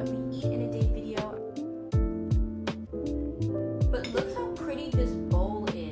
what we eat in a day video. But look how pretty this bowl is.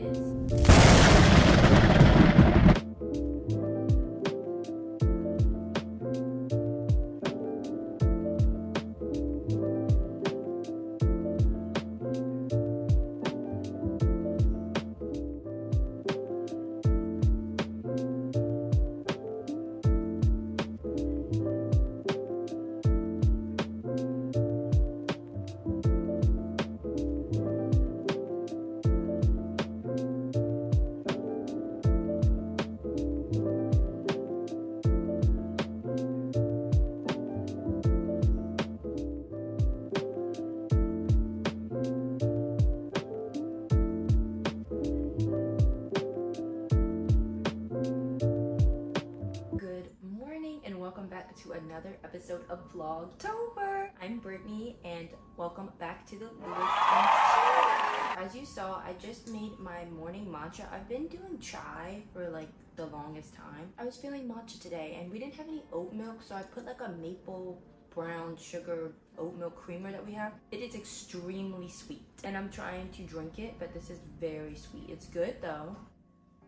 Another episode of Vlogtober. I'm Brittany and welcome back to the channel. As you saw, I just made my morning matcha. I've been doing chai for like the longest time. I was feeling matcha today and we didn't have any oat milk, so I put like a maple brown sugar oat milk creamer that we have. It is extremely sweet and I'm trying to drink it, but this is very sweet. It's good though,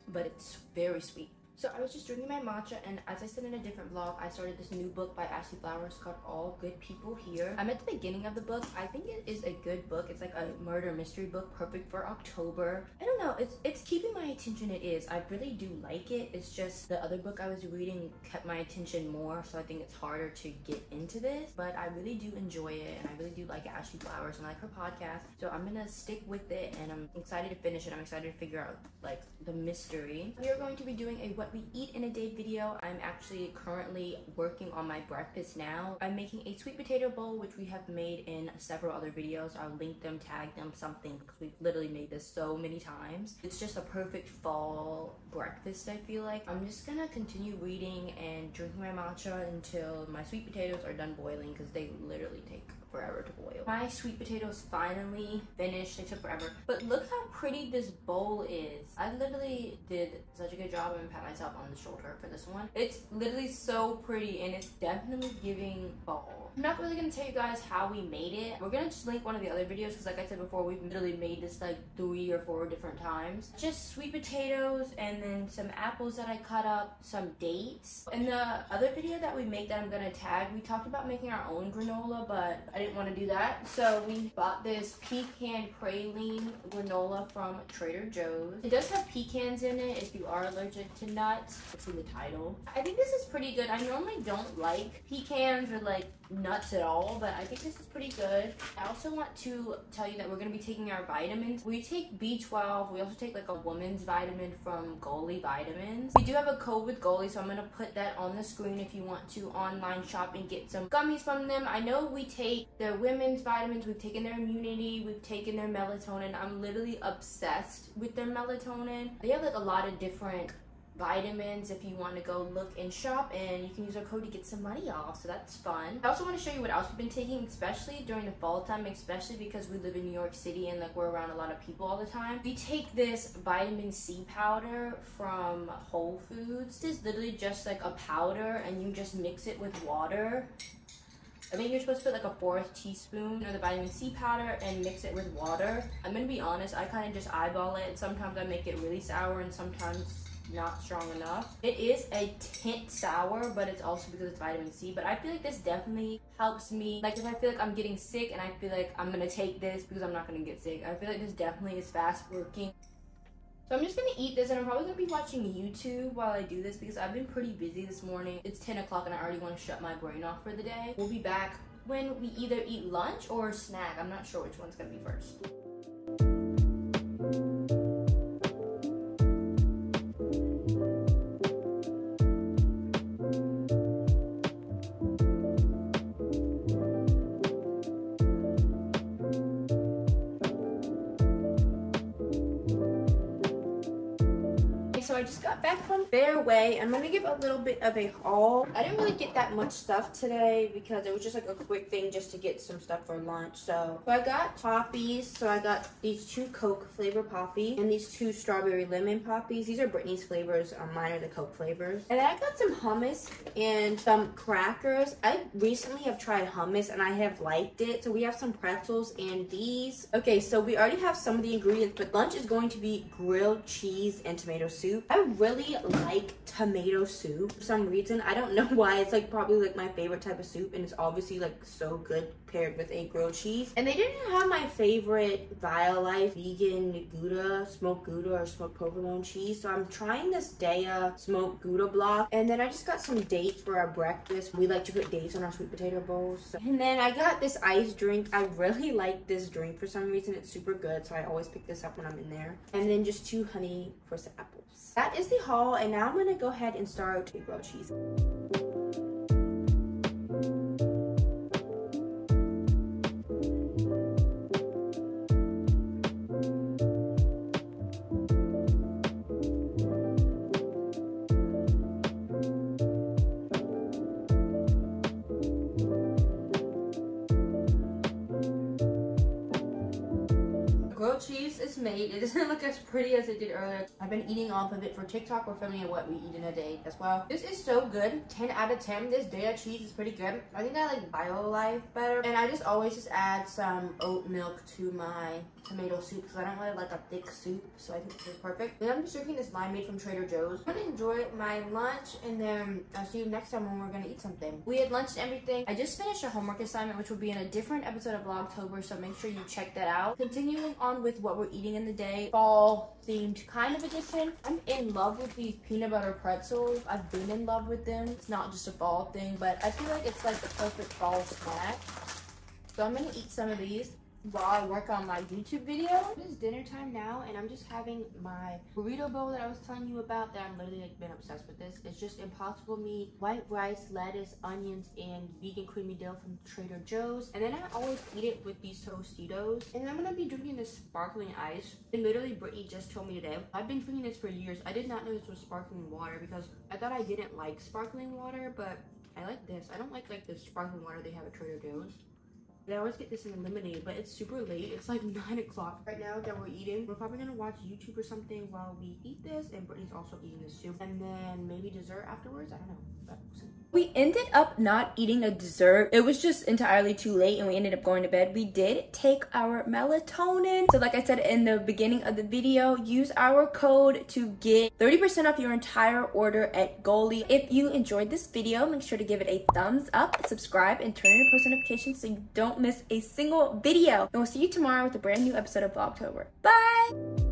but it's very sweet. So I was just drinking my matcha, and as I said in a different vlog, I started this new book by Ashley Flowers called All Good People Here. I'm at the beginning of the book. I think it is a good book. It's like a murder mystery book, perfect for October. I don't know, it's keeping my attention, it is. I really do like it. It's just the other book I was reading kept my attention more, so I think it's harder to get into this. But I really do enjoy it, and I really do like Ashley Flowers, and I like her podcast. So I'm gonna stick with it, and I'm excited to finish it. I'm excited to figure out like the mystery. We are going to be doing a what we eat in a day video. I'm actually currently working on my breakfast now. I'm making a sweet potato bowl, which we have made in several other videos. I'll link them, tag them, something, because we've literally made this so many times. It's just a perfect fall breakfast, I feel like. I'm just gonna continue reading and drinking my matcha until my sweet potatoes are done boiling, because they literally take forever to boil. My sweet potatoes finally finished. They took forever, but look how pretty this bowl is. I literally did such a good job. I'm gonna pat myself on the shoulder for this one. It's literally so pretty, and it's definitely giving fall. I'm not really gonna tell you guys how we made it. We're gonna just link one of the other videos, because like I said before, we've literally made this like 3 or 4 different times. Just sweet potatoes and then some apples that I cut up, some dates. In the other video that we make that I'm gonna tag, we talked about making our own granola, but I didn't want to do that, so we bought this pecan praline granola from Trader Joe's. It does have pecans in it if you are allergic to nuts. It's in the title. I think this is pretty good. I normally don't like pecans or like nuts at all, but I think this is pretty good. I also want to tell you that we're going to be taking our vitamins. We take B12. We also take like a woman's vitamin from Goli Vitamins. We do have a code with Goli, so I'm going to put that on the screen if you want to online shop and get some gummies from them. I know we take their women's vitamins, we've taken their immunity, we've taken their melatonin. I'm literally obsessed with their melatonin. They have like a lot of different vitamins if you want to go look and shop, and you can use our code to get some money off, so that's fun. I also want to show you what else we've been taking, especially during the fall time, especially because we live in New York City and like we're around a lot of people all the time. We take this vitamin C powder from Whole Foods. This is literally just like a powder, and you just mix it with water. I think you're supposed to put like a 4th teaspoon of the vitamin C powder and mix it with water. I'm gonna be honest, I kind of just eyeball it. Sometimes I make it really sour and sometimes not strong enough. It is a tint sour, but it's also because it's vitamin C. But I feel like this definitely helps me. Like if I feel like I'm getting sick and I feel like I'm gonna take this because I'm not gonna get sick. I feel like this definitely is fast working. So I'm just gonna eat this, and I'm probably gonna be watching YouTube while I do this, because I've been pretty busy this morning. It's 10 o'clock and I already want to shut my brain off for the day. We'll be back when we either eat lunch or snack. I'm not sure which one's gonna be first. So I just got back from Fairway. I'm gonna give a little bit of a haul. I didn't really get that much stuff today because it was just like a quick thing just to get some stuff for lunch. So I got poppies. So I got these two Coke flavor poppy and these two strawberry lemon poppies. These are Brittany's flavors. Mine are the Coke flavors. And then I got some hummus and some crackers. I recently have tried hummus and I have liked it. So we have some pretzels and these. Okay, so we already have some of the ingredients, but lunch is going to be grilled cheese and tomato soup. I really like tomato soup for some reason. I don't know why. It's like probably like my favorite type of soup, and it's obviously like so good paired with a grilled cheese. And they didn't have my favorite Violife vegan Gouda or smoked provolone cheese. So I'm trying this Daiya smoked Gouda block. And then I just got some dates for our breakfast. We like to put dates on our sweet potato bowls. So. And then I got this ice drink. I really like this drink for some reason. It's super good. So I always pick this up when I'm in there. And then just 2 honey crusted apples. That is the haul. And now I'm going to go ahead and start with grilled cheese. Grilled cheese is made. It doesn't look as pretty as it did earlier. I've been eating off of it for TikTok. We're filming at what we eat in a day as well. This is so good. 10 out of 10. This Daiya cheese is pretty good. I think I like Violife better. And I just always just add some oat milk to my tomato soup because I don't really like a thick soup. So I think this is perfect. Then I'm just drinking this limeade from Trader Joe's. I'm gonna enjoy my lunch and then I'll see you next time when we're gonna eat something. We had lunch and everything. I just finished a homework assignment which will be in a different episode of Vlogtober, so make sure you check that out. Continuing on with what we're eating in the day, fall themed kind of edition. I'm in love with these peanut butter pretzels. I've been in love with them. It's not just a fall thing, but I feel like it's like the perfect fall snack. So I'm gonna eat some of these while I work on my YouTube video. It is dinner time now, and I'm just having my burrito bowl that I was telling you about, that I'm literally like been obsessed with this. It's just Impossible meat, white rice, lettuce, onions, and vegan creamy dill from Trader Joe's. And then I always eat it with these Tostitos. And I'm gonna be drinking this sparkling ice. And literally Brittany just told me today, I've been drinking this for years. I did not know this was sparkling water because I thought I didn't like sparkling water, but I like this. I don't like the sparkling water they have at Trader Joe's. I always get this in lemonade, but it's super late. It's like 9 o'clock right now that we're eating. We're probably gonna watch YouTube or something while we eat this, and Brittany's also eating this too. And then maybe dessert afterwards, I don't know, but we'll see. We ended up not eating a dessert. It was just entirely too late and we ended up going to bed. We did take our melatonin. So like I said in the beginning of the video, use our code to get 30% off your entire order at Goli. If you enjoyed this video, make sure to give it a thumbs up, subscribe, and turn on your post notifications so you don't miss a single video. And we'll see you tomorrow with a brand new episode of Vlogtober. Bye!